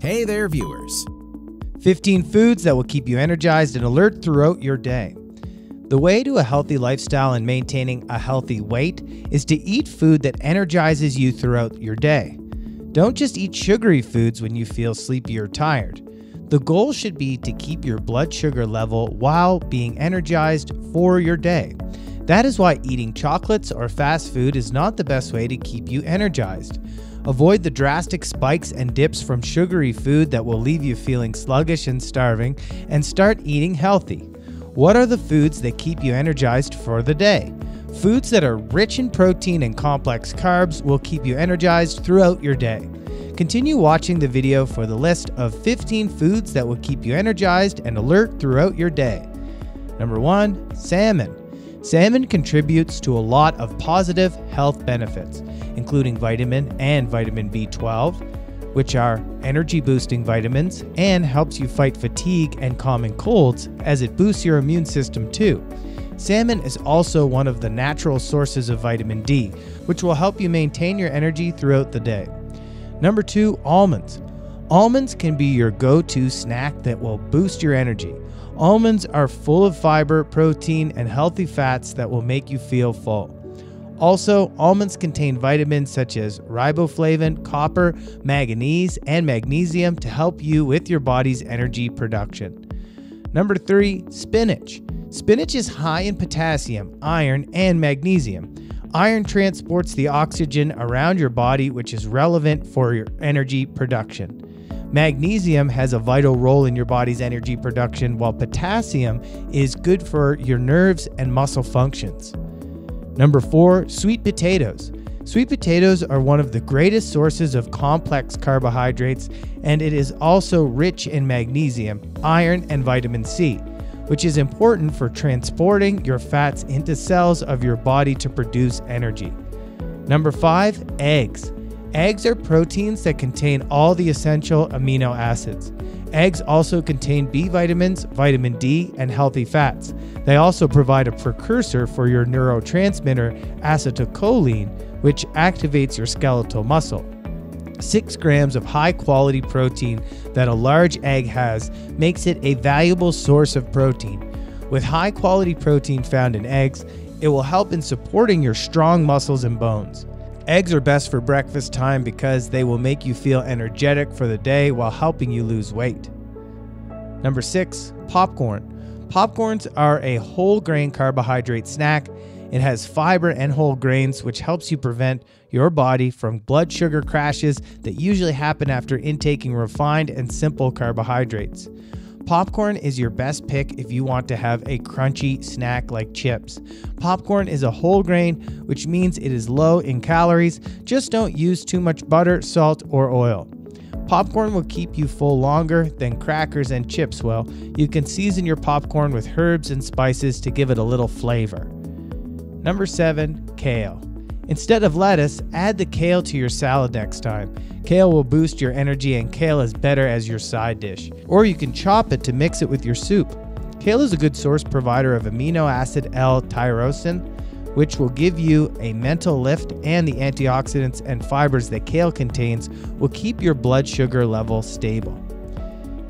Hey there, viewers. 15 foods that will keep you energized and alert throughout your day. The way to a healthy lifestyle and maintaining a healthy weight is to eat food that energizes you throughout your day. Don't just eat sugary foods when you feel sleepy or tired. The goal should be to keep your blood sugar level while being energized for your day. That is why eating chocolates or fast food is not the best way to keep you energized. Avoid the drastic spikes and dips from sugary food that will leave you feeling sluggish and starving, and start eating healthy. What are the foods that keep you energized for the day? Foods that are rich in protein and complex carbs will keep you energized throughout your day. Continue watching the video for the list of 15 foods that will keep you energized and alert throughout your day. Number 1. Salmon. Salmon contributes to a lot of positive health benefits, including vitamin and vitamin B12, which are energy-boosting vitamins, and helps you fight fatigue and common colds, as it boosts your immune system too. Salmon is also one of the natural sources of vitamin D, which will help you maintain your energy throughout the day. Number 2, almonds. Almonds can be your go-to snack that will boost your energy. Almonds are full of fiber, protein, and healthy fats that will make you feel full. Also, almonds contain vitamins such as riboflavin, copper, manganese, and magnesium to help you with your body's energy production. Number 3, spinach. Spinach is high in potassium, iron, and magnesium. Iron transports the oxygen around your body, which is relevant for your energy production. Magnesium has a vital role in your body's energy production, while potassium is good for your nerves and muscle functions. Number 4, sweet potatoes. Sweet potatoes are one of the greatest sources of complex carbohydrates, and it is also rich in magnesium, iron, and vitamin C, which is important for transporting your fats into cells of your body to produce energy. Number 5, eggs. Eggs are proteins that contain all the essential amino acids. Eggs also contain B vitamins, vitamin D, and healthy fats. They also provide a precursor for your neurotransmitter acetylcholine, which activates your skeletal muscle. 6 grams of high-quality protein that a large egg has makes it a valuable source of protein. With high-quality protein found in eggs, it will help in supporting your strong muscles and bones. Eggs are best for breakfast time because they will make you feel energetic for the day while helping you lose weight. Number 6, popcorn. Popcorns are a whole grain carbohydrate snack. It has fiber and whole grains, which helps you prevent your body from blood sugar crashes that usually happen after intaking refined and simple carbohydrates. Popcorn is your best pick if you want to have a crunchy snack like chips. Popcorn is a whole grain, which means it is low in calories. Just don't use too much butter, salt, or oil. Popcorn will keep you full longer than crackers and chips will. You can season your popcorn with herbs and spices to give it a little flavor. Number 7, kale. Instead of lettuce, add the kale to your salad next time. Kale will boost your energy, and kale is better as your side dish. Or you can chop it to mix it with your soup. Kale is a good source provider of amino acid L-tyrosine, which will give you a mental lift, and the antioxidants and fibers that kale contains will keep your blood sugar level stable.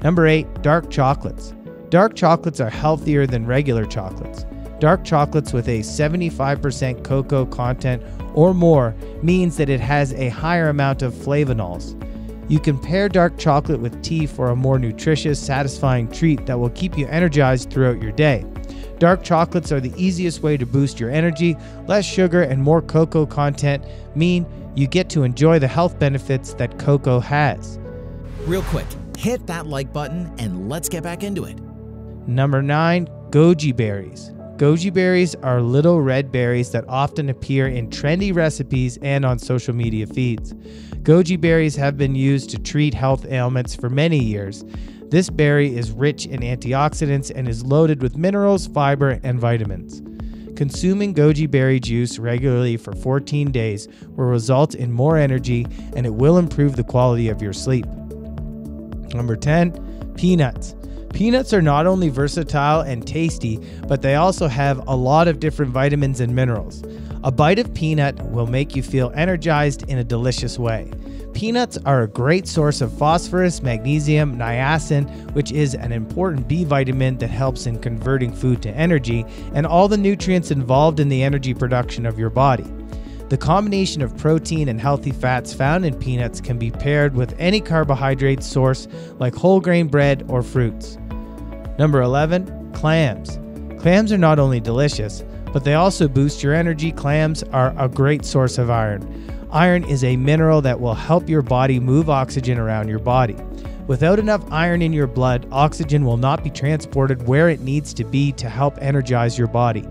Number 8, dark chocolates. Dark chocolates are healthier than regular chocolates. Dark chocolates with a 75% cocoa content or more means that it has a higher amount of flavonols. You can pair dark chocolate with tea for a more nutritious, satisfying treat that will keep you energized throughout your day. Dark chocolates are the easiest way to boost your energy. Less sugar and more cocoa content mean you get to enjoy the health benefits that cocoa has. Real quick, hit that like button and let's get back into it. Number 9, goji berries. Goji berries are little red berries that often appear in trendy recipes and on social media feeds. Goji berries have been used to treat health ailments for many years. This berry is rich in antioxidants and is loaded with minerals, fiber, and vitamins. Consuming goji berry juice regularly for 14 days will result in more energy, and it will improve the quality of your sleep. Number 10, peanuts. Peanuts are not only versatile and tasty, but they also have a lot of different vitamins and minerals. A bite of peanut will make you feel energized in a delicious way. Peanuts are a great source of phosphorus, magnesium, niacin, which is an important B vitamin that helps in converting food to energy, and all the nutrients involved in the energy production of your body. The combination of protein and healthy fats found in peanuts can be paired with any carbohydrate source like whole grain bread or fruits. Number 11, clams. Clams are not only delicious, but they also boost your energy. Clams are a great source of iron. Iron is a mineral that will help your body move oxygen around your body. Without enough iron in your blood, oxygen will not be transported where it needs to be to help energize your body.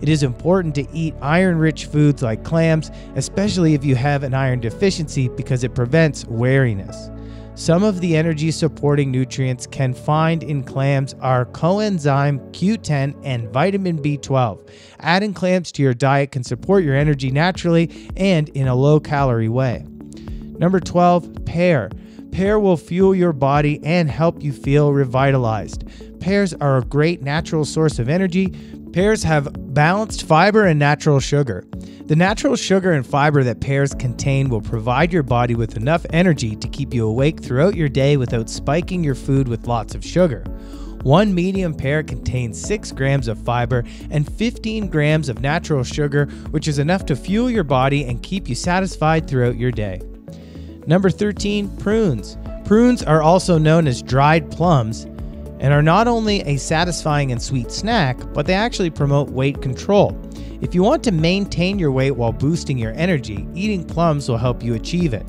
It is important to eat iron-rich foods like clams, especially if you have an iron deficiency, because it prevents wariness. Some of the energy-supporting nutrients can find in clams are coenzyme Q10 and vitamin B12. Adding clams to your diet can support your energy naturally and in a low-calorie way. Number 12, pear. Pear will fuel your body and help you feel revitalized. Pears are a great natural source of energy. Pears have balanced fiber and natural sugar. The natural sugar and fiber that pears contain will provide your body with enough energy to keep you awake throughout your day without spiking your food with lots of sugar. One medium pear contains 6 grams of fiber and 15 grams of natural sugar, which is enough to fuel your body and keep you satisfied throughout your day. Number 13, prunes. Prunes are also known as dried plums, and are not only a satisfying and sweet snack, but they actually promote weight control. If you want to maintain your weight while boosting your energy, eating plums will help you achieve it.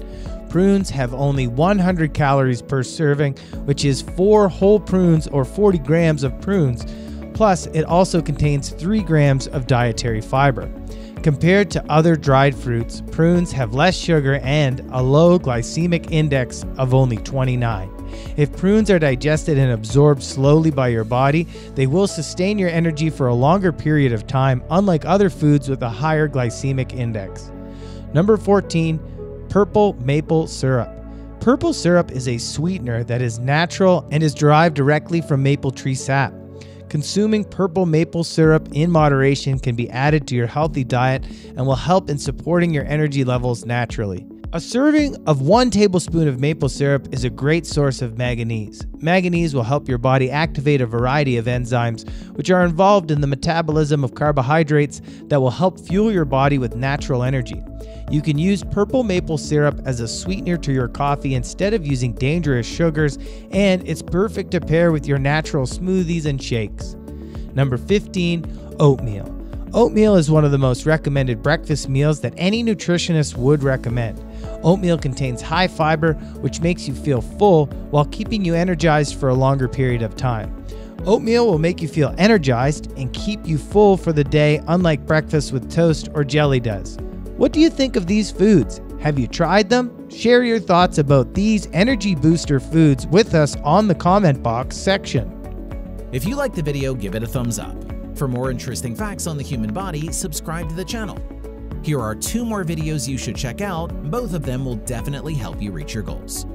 Prunes have only 100 calories per serving, which is 4 whole prunes or 40 grams of prunes. Plus, it also contains 3 grams of dietary fiber. Compared to other dried fruits, prunes have less sugar and a low glycemic index of only 29. If prunes are digested and absorbed slowly by your body, they will sustain your energy for a longer period of time, unlike other foods with a higher glycemic index. Number 14, purple maple syrup. Purple syrup is a sweetener that is natural and is derived directly from maple tree sap. Consuming purple maple syrup in moderation can be added to your healthy diet and will help in supporting your energy levels naturally. A serving of 1 tablespoon of maple syrup is a great source of manganese. Manganese will help your body activate a variety of enzymes, which are involved in the metabolism of carbohydrates that will help fuel your body with natural energy. You can use purple maple syrup as a sweetener to your coffee instead of using dangerous sugars, and it's perfect to pair with your natural smoothies and shakes. Number 15, oatmeal. Oatmeal is one of the most recommended breakfast meals that any nutritionist would recommend. Oatmeal contains high fiber, which makes you feel full while keeping you energized for a longer period of time. Oatmeal will make you feel energized and keep you full for the day, unlike breakfast with toast or jelly does. What do you think of these foods? Have you tried them? Share your thoughts about these energy booster foods with us on the comment box section. If you liked the video, give it a thumbs up. For more interesting facts on the human body, subscribe to the channel. Here are 2 more videos you should check out. Both of them will definitely help you reach your goals.